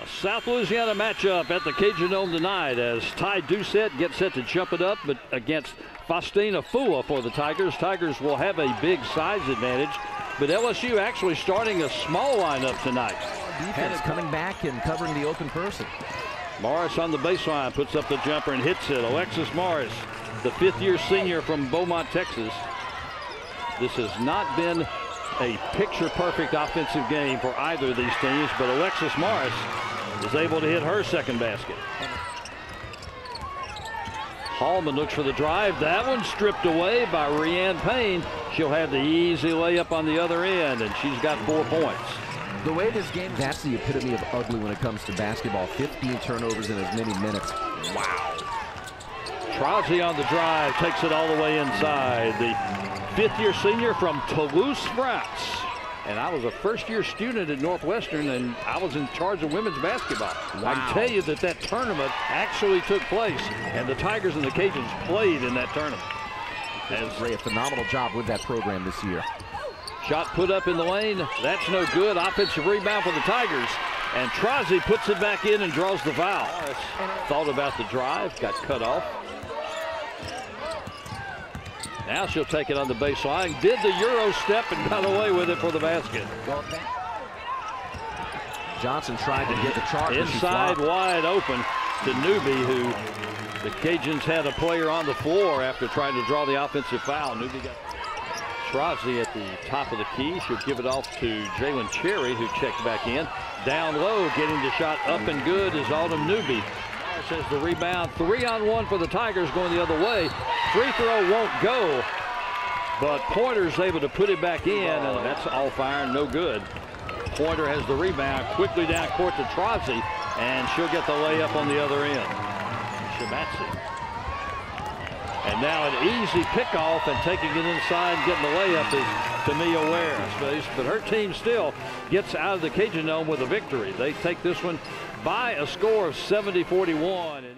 A South Louisiana matchup at the Cajun Dome tonight as Ty Doucette gets set to jump it up, but against Faustina Fua for the Tigers. Tigers will have a big size advantage, but LSU actually starting a small lineup tonight. Defense coming back and covering the open person. Morris on the baseline puts up the jumper and hits it. Alexis Morris, the fifth-year senior from Beaumont, Texas. This has not been a picture-perfect offensive game for either of these teams, but Alexis Morris is able to hit her second basket. Hallman looks for the drive. That one stripped away by Ryann Paine. She'll have the easy layup on the other end, and she's got 4 points. The way this game, that's the epitome of ugly when it comes to basketball. 15 turnovers in as many minutes. Wow. Trozzi on the drive, takes it all the way inside. The fifth-year senior from Toulouse, France. And I was a first-year student at Northwestern, and I was in charge of women's basketball. Wow. I can tell you that that tournament actually took place, and the Tigers and the Cajuns played in that tournament. That's a phenomenal job with that program this year. Shot put up in the lane. That's no good. Offensive rebound for the Tigers. And Trozzi puts it back in and draws the foul. Thought about the drive, got cut off. Now she'll take it on the baseline. Did the Euro step and got away with it for the basket. Johnson tried to get the charge. Inside wide open to Newby, who the Cajuns had a player on the floor after trying to draw the offensive foul. Newby got Trozzi at the top of the key. She'll give it off to Jailin Cherry, who checked back in. Down low, getting the shot up and good is Autumn Newby. Says the rebound, 3-on-1 for the Tigers going the other way. Free throw won't go, but Pointer's able to put it back in, and that's all fire, no good. Pointer has the rebound, quickly down court to Trozzi, and she'll get the layup on the other end. Shematsi. And now an easy pickoff, and taking it inside and getting the layup is Timia Ware. But her team still gets out of the Cajun Dome with a victory. They take this one by a score of 70-41.